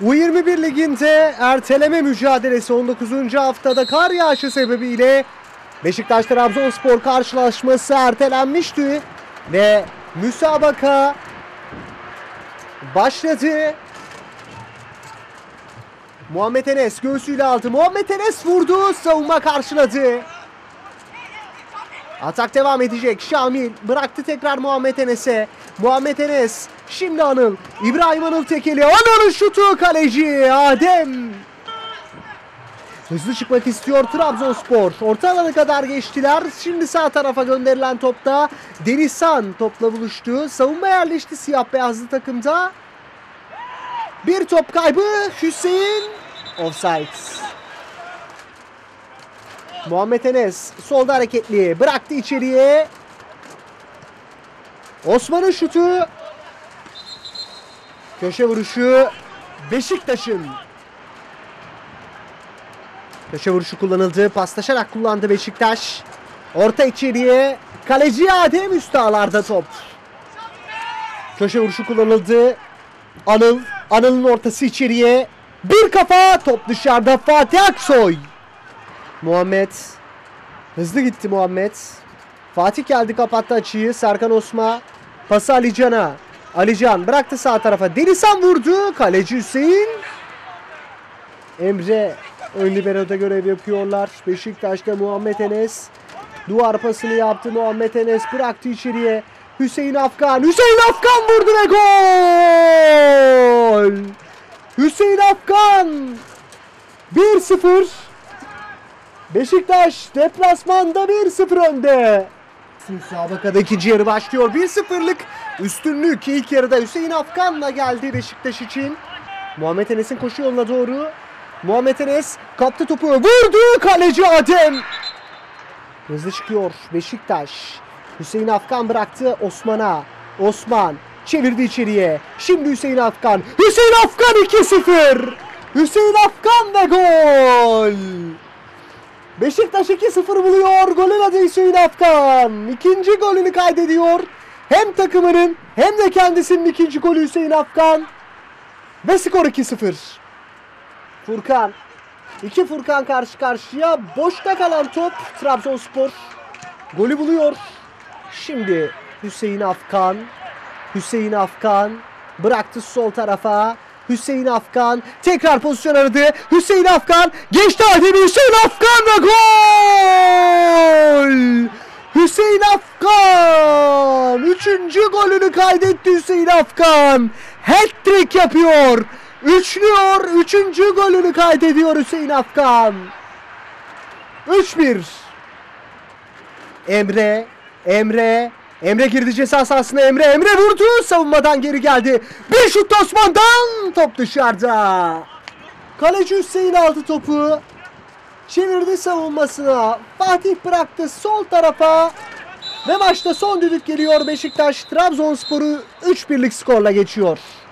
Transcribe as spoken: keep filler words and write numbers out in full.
U yirmi bir liginde erteleme mücadelesi on dokuzuncu haftada kar yağışı sebebiyle Beşiktaş Trabzonspor karşılaşması ertelenmişti ve müsabaka başladı. Muhammed Enes göğsüyle aldı. Muhammed Enes vurdu. Savunma karşıladı. Atak devam edecek. Şamil bıraktı tekrar Muhammed Enes'e. Muhammed Enes şimdi Anıl. İbrahim Anıl tekeli. Anıl'ın şutu, kaleci Adem. Hızlı çıkmak istiyor Trabzonspor. Orta alana kadar geçtiler. Şimdi sağ tarafa gönderilen topta Deniz San topla buluştu. Savunma yerleşti siyah beyazlı takımda. Bir top kaybı. Hüseyin offside. Muhammed Enes solda hareketli. Bıraktı içeriye. Osman'ın şutu. Köşe vuruşu Beşiktaş'ın. Köşe vuruşu kullanıldı. Paslaşarak kullandı Beşiktaş. Orta içeriye. Kaleci Adem, üst ağlarda top. Köşe vuruşu kullanıldı. Anıl. Anıl'ın ortası içeriye. Bir kafa. Top dışarıda. Fatih Aksoy. Muhammed. Hızlı gitti Muhammed. Fatih geldi, kapattı açıyı. Serkan Osman. Pası Alican'a. Alican bıraktı sağ tarafa. Denizhan vurdu. Kaleci Hüseyin. Emre ön libero'da görev yapıyorlar. Beşiktaş'ta Muhammed Enes. Duvar pasını yaptı Muhammed Enes. Bıraktı içeriye. Hüseyin Afkan. Hüseyin Afkan vurdu ve gol. Hüseyin Afkan. bir sıfır. Beşiktaş deplasmanda bir sıfır önde. Müsabakada ikinci yarı başlıyor. bir sıfırlık üstünlük ilk yarıda Hüseyin Afkan'la geldi Beşiktaş için. Muhammed Enes'in koşu yoluna doğru. Muhammed Enes kaptı topu. Vurdu, kaleci Adem. Hızlı çıkıyor Beşiktaş. Hüseyin Afkan bıraktı Osman'a. Osman çevirdi içeriye. Şimdi Hüseyin Afkan. Hüseyin Afkan iki sıfır. Hüseyin Afkan ve gol. Beşiktaş iki sıfır buluyor. Golün adı Hüseyin Afkan. İkinci golünü kaydediyor. Hem takımının hem de kendisinin ikinci golü Hüseyin Afkan. Ve skor iki sıfır. Furkan. İki Furkan karşı karşıya. Boşta kalan top Trabzonspor. Golü buluyor. Şimdi Hüseyin Afkan. Hüseyin Afkan bıraktı sol tarafa. Hüseyin Afkan tekrar pozisyon aradı. Hüseyin Afkan geçti Adem'i. Hüseyin Afkan ve gol! Hüseyin Afkan! Üçüncü golünü kaydetti Hüseyin Afkan. Hat-trick yapıyor. Üçlüyor. Üçüncü golünü kaydediyor Hüseyin Afkan. üç bir. Emre. Emre. Emre girdi ceza sahasına. Emre. Emre vurdu. Savunmadan geri geldi. Bir şut Osman'dan. Top dışarıda. Kaleci Hüseyin aldı topu. Çevirdi savunmasına. Fatih bıraktı sol tarafa. Ve maçta son düdük geliyor. Beşiktaş Trabzonspor'u üç birlik skorla geçiyor.